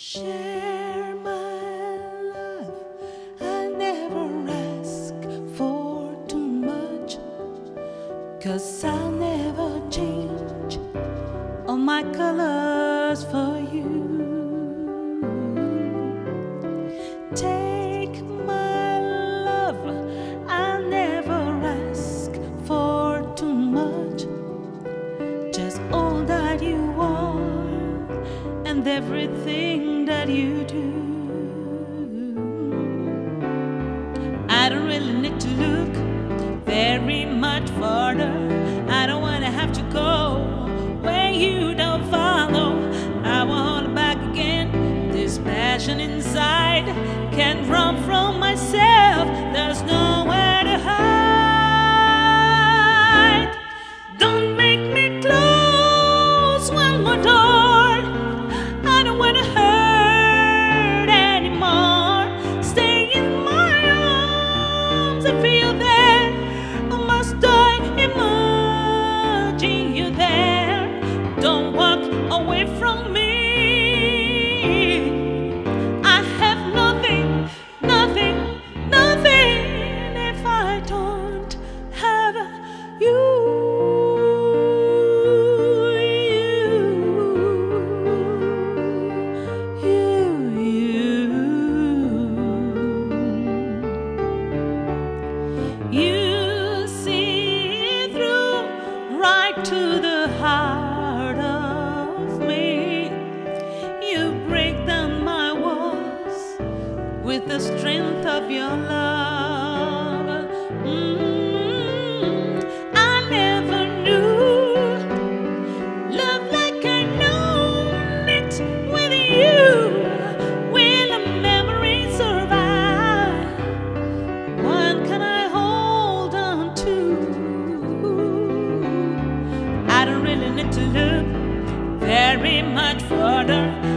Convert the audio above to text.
Share my love, I never ask for too much, 'cause I'll never change all my colors for you. Take my love, I never ask for too much, just all that you want and everything that you do. I don't really need to look very much further. I don't want to have to go where you don't follow. I won't hold back again. This passion inside can't run from myself. There's nowhere to hide. Don't make me close one more door. From me, I have nothing, nothing, nothing if I don't have you. You see through right to the heart. With the strength of your love, I never knew love like I know it with you. Will a memory survive? What can I hold on to? I don't really need to look very much further.